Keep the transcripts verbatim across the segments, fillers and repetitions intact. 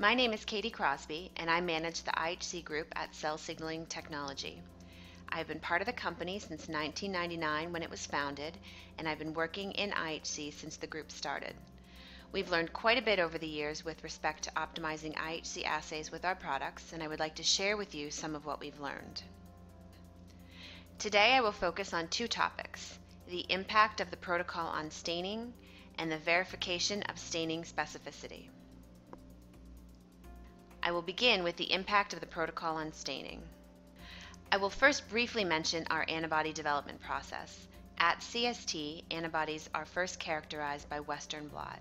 My name is Katie Crosby, and I manage the I H C group at Cell Signaling Technology. I've been part of the company since nineteen ninety-nine when it was founded, and I've been working in I H C since the group started. We've learned quite a bit over the years with respect to optimizing I H C assays with our products, and I would like to share with you some of what we've learned. Today I will focus on two topics, the impact of the protocol on staining and the verification of staining specificity. I will begin with the impact of the protocol on staining. I will first briefly mention our antibody development process. At C S T, antibodies are first characterized by Western blot.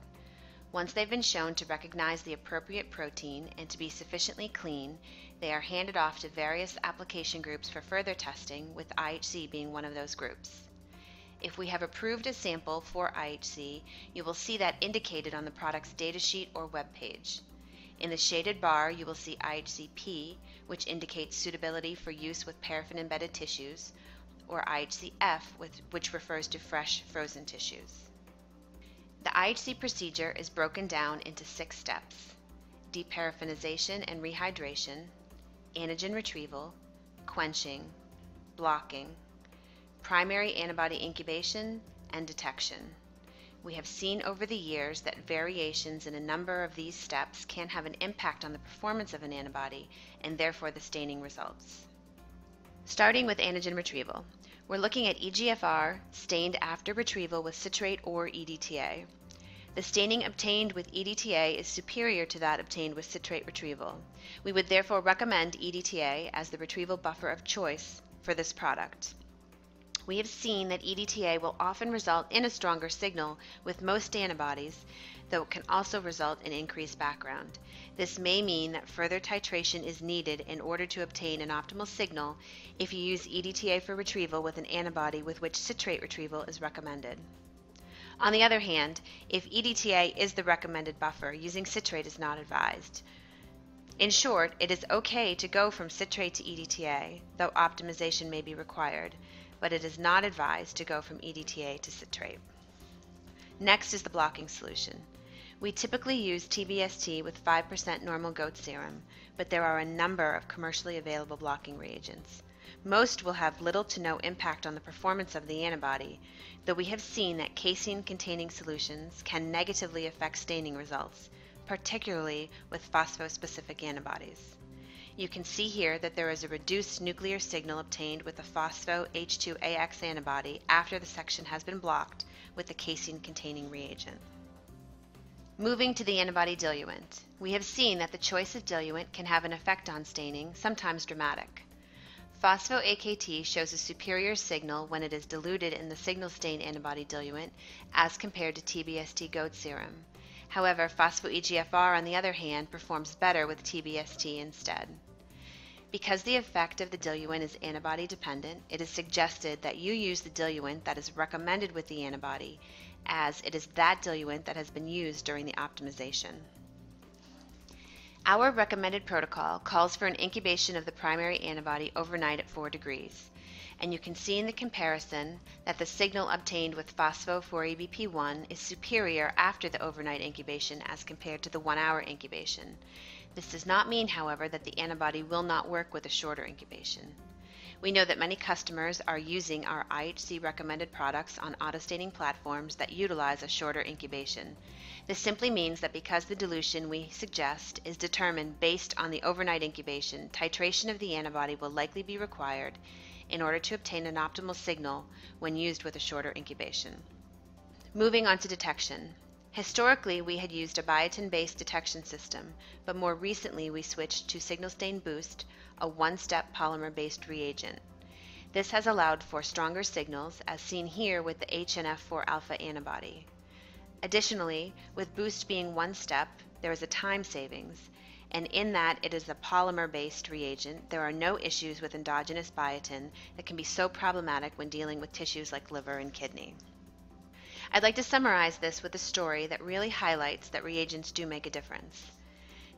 Once they've been shown to recognize the appropriate protein and to be sufficiently clean, they are handed off to various application groups for further testing, with I H C being one of those groups. If we have approved a sample for I H C, you will see that indicated on the product's datasheet or web page. In the shaded bar, you will see I H C P, which indicates suitability for use with paraffin-embedded tissues, or I H C F, which refers to fresh, frozen tissues. The I H C procedure is broken down into six steps: deparaffinization and rehydration, antigen retrieval, quenching, blocking, primary antibody incubation, and detection. We have seen over the years that variations in a number of these steps can have an impact on the performance of an antibody and therefore the staining results. Starting with antigen retrieval. We're looking at E G F R stained after retrieval with citrate or E D T A. The staining obtained with E D T A is superior to that obtained with citrate retrieval. We would therefore recommend E D T A as the retrieval buffer of choice for this product. We have seen that E D T A will often result in a stronger signal with most antibodies, though it can also result in increased background. This may mean that further titration is needed in order to obtain an optimal signal if you use E D T A for retrieval with an antibody with which citrate retrieval is recommended. On the other hand, if E D T A is the recommended buffer, using citrate is not advised. In short, it is okay to go from citrate to E D T A, though optimization may be required, but it is not advised to go from E D T A to citrate. Next is the blocking solution. We typically use T B S T with five percent normal goat serum, but there are a number of commercially available blocking reagents. Most will have little to no impact on the performance of the antibody, though we have seen that casein-containing solutions can negatively affect staining results, particularly with phospho-specific antibodies. You can see here that there is a reduced nuclear signal obtained with the phospho H two A X antibody after the section has been blocked with the casein-containing reagent. Moving to the antibody diluent, we have seen that the choice of diluent can have an effect on staining, sometimes dramatic. Phospho A K T shows a superior signal when it is diluted in the signal stain antibody diluent as compared to T B S T goat serum. However, phospho E G F R, on the other hand, performs better with T B S T instead. Because the effect of the diluent is antibody dependent, it is suggested that you use the diluent that is recommended with the antibody, as it is that diluent that has been used during the optimization. Our recommended protocol calls for an incubation of the primary antibody overnight at four degrees, and you can see in the comparison that the signal obtained with phospho four E B P one is superior after the overnight incubation as compared to the one-hour incubation. This does not mean, however, that the antibody will not work with a shorter incubation. We know that many customers are using our I H C recommended products on autostaining platforms that utilize a shorter incubation. This simply means that because the dilution we suggest is determined based on the overnight incubation, titration of the antibody will likely be required in order to obtain an optimal signal when used with a shorter incubation. Moving on to detection. Historically, we had used a biotin-based detection system, but more recently we switched to SignalStain Boost, a one-step polymer-based reagent. This has allowed for stronger signals, as seen here with the H N F four alpha antibody. Additionally, with Boost being one step, there is a time savings, and in that it is a polymer-based reagent, there are no issues with endogenous biotin that can be so problematic when dealing with tissues like liver and kidney. I'd like to summarize this with a story that really highlights that reagents do make a difference.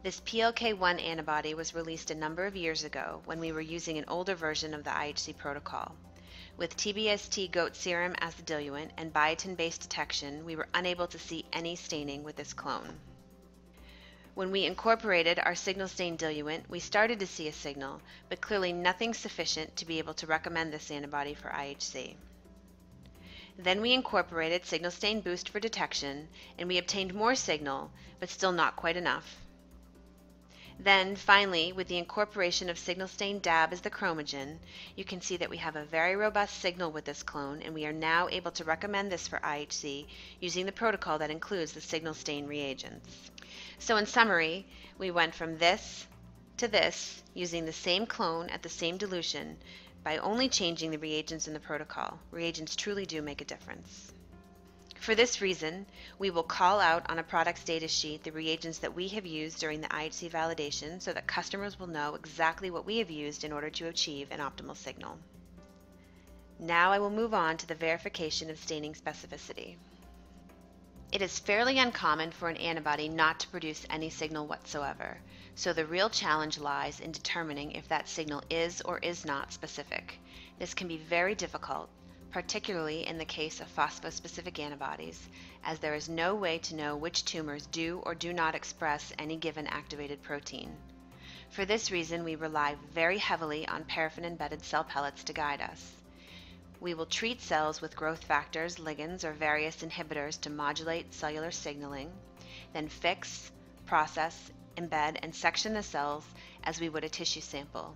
This P L K one antibody was released a number of years ago when we were using an older version of the I H C protocol. With T B S T goat serum as the diluent and biotin-based detection, we were unable to see any staining with this clone. When we incorporated our SignalStain diluent, we started to see a signal, but clearly nothing sufficient to be able to recommend this antibody for I H C. Then we incorporated SignalStain Boost for detection, and we obtained more signal, but still not quite enough. Then, finally, with the incorporation of SignalStain D A B as the chromogen, you can see that we have a very robust signal with this clone, and we are now able to recommend this for I H C using the protocol that includes the SignalStain reagents. So in summary, we went from this to this using the same clone at the same dilution by only changing the reagents in the protocol. Reagents truly do make a difference. For this reason, we will call out on a products data sheet the reagents that we have used during the I H C validation so that customers will know exactly what we have used in order to achieve an optimal signal. Now I will move on to the verification of staining specificity. It is fairly uncommon for an antibody not to produce any signal whatsoever, so the real challenge lies in determining if that signal is or is not specific. This can be very difficult, particularly in the case of phosphospecific antibodies, as there is no way to know which tumors do or do not express any given activated protein. For this reason, we rely very heavily on paraffin-embedded cell pellets to guide us. We will treat cells with growth factors, ligands, or various inhibitors to modulate cellular signaling, then fix, process, embed, and section the cells as we would a tissue sample.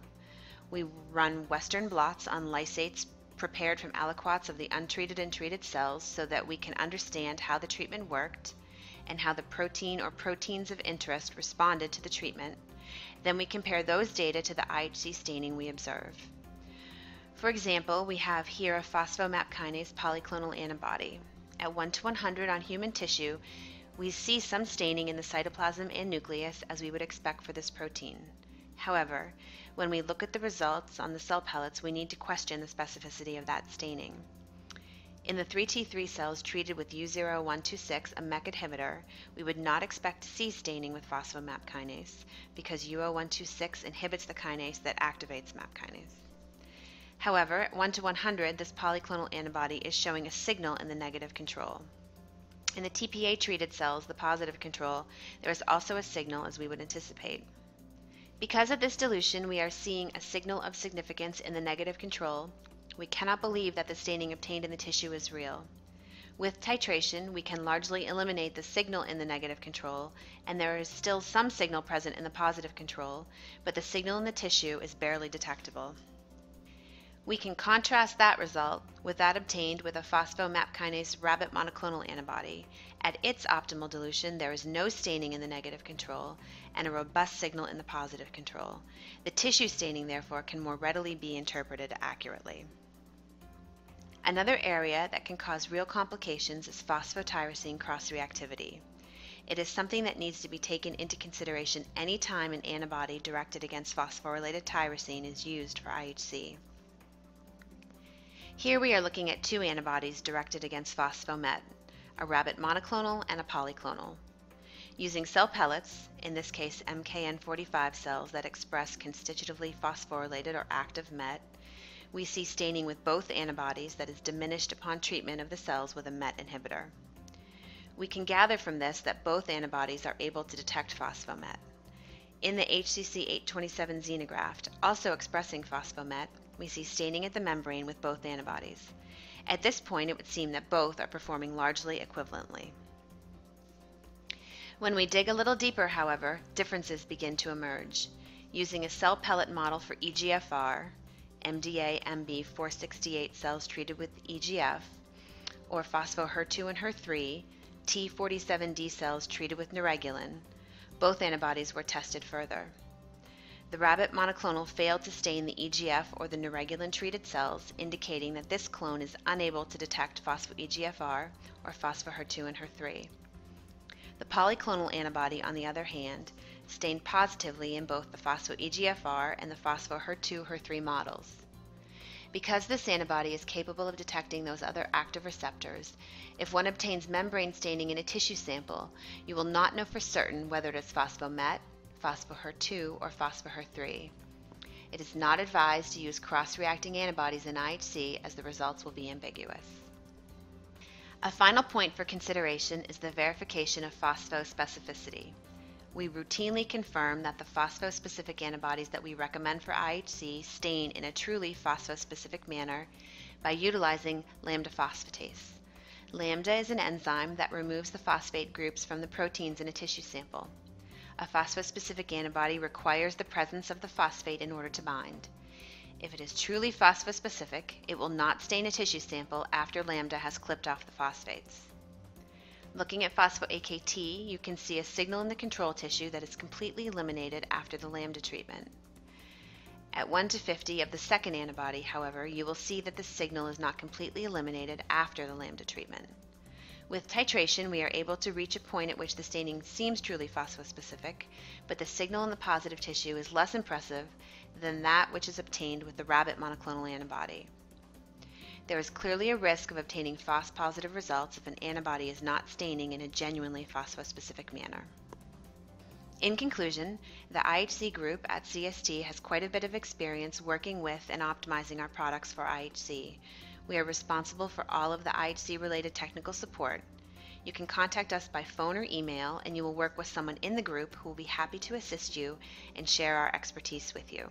We run Western blots on lysates prepared from aliquots of the untreated and treated cells so that we can understand how the treatment worked and how the protein or proteins of interest responded to the treatment. Then we compare those data to the I H C staining we observe. For example, we have here a phospho-MAP kinase polyclonal antibody. At one to one hundred on human tissue, we see some staining in the cytoplasm and nucleus as we would expect for this protein. However, when we look at the results on the cell pellets, we need to question the specificity of that staining. In the three T three cells treated with U zero one two six, a M E K inhibitor, we would not expect to see staining with phospho-MAP kinase because U zero one two six inhibits the kinase that activates MAP kinase. However, at one to one hundred, this polyclonal antibody is showing a signal in the negative control. In the T P A-treated cells, the positive control, there is also a signal as we would anticipate. Because of this dilution, we are seeing a signal of significance in the negative control. We cannot believe that the staining obtained in the tissue is real. With titration, we can largely eliminate the signal in the negative control, and there is still some signal present in the positive control, but the signal in the tissue is barely detectable. We can contrast that result with that obtained with a phospho-MAP kinase rabbit monoclonal antibody. At its optimal dilution, there is no staining in the negative control and a robust signal in the positive control. The tissue staining, therefore, can more readily be interpreted accurately. Another area that can cause real complications is phospho-tyrosine cross-reactivity. It is something that needs to be taken into consideration any time an antibody directed against phosphorylated tyrosine is used for I H C. Here we are looking at two antibodies directed against phospho-MET, a rabbit monoclonal and a polyclonal. Using cell pellets, in this case M K N forty-five cells that express constitutively phosphorylated or active MET, we see staining with both antibodies that is diminished upon treatment of the cells with a MET inhibitor. We can gather from this that both antibodies are able to detect phospho-MET. In the H C C eight twenty-seven xenograft, also expressing phospho-MET, we see staining at the membrane with both antibodies. At this point, it would seem that both are performing largely equivalently. When we dig a little deeper, however, differences begin to emerge. Using a cell pellet model for E G F R, M D A M B four sixty-eight cells treated with E G F, or phospho-H E R two and H E R three, T forty-seven D cells treated with neuregulin, both antibodies were tested further. The rabbit monoclonal failed to stain the E G F or the neuregulin-treated cells, indicating that this clone is unable to detect phospho-E G F R or phospho-H E R two and H E R three. The polyclonal antibody, on the other hand, stained positively in both the phospho-E G F R and the phospho-H E R two H E R three models. Because this antibody is capable of detecting those other active receptors, if one obtains membrane staining in a tissue sample, you will not know for certain whether it is phospho-MET, phospho-H E R two, or phospho-H E R three. It is not advised to use cross-reacting antibodies in I H C as the results will be ambiguous. A final point for consideration is the verification of phosphospecificity. we routinely confirm that the phosphospecific antibodies that we recommend for I H C stain in a truly phosphospecific manner by utilizing lambda phosphatase. Lambda is an enzyme that removes the phosphate groups from the proteins in a tissue sample. A phosphospecific antibody requires the presence of the phosphate in order to bind. If it is truly phosphospecific, it will not stain a tissue sample after lambda has clipped off the phosphates. Looking at phospho A K T, you can see a signal in the control tissue that is completely eliminated after the lambda treatment. At one to fifty of the second antibody, however, you will see that the signal is not completely eliminated after the lambda treatment. With titration, we are able to reach a point at which the staining seems truly phosphospecific, but the signal in the positive tissue is less impressive than that which is obtained with the rabbit monoclonal antibody. There is clearly a risk of obtaining phos-positive results if an antibody is not staining in a genuinely phosphospecific manner. In conclusion, the I H C group at C S T has quite a bit of experience working with and optimizing our products for I H C. We are responsible for all of the I H C-related technical support. You can contact us by phone or email, and you will work with someone in the group who will be happy to assist you and share our expertise with you.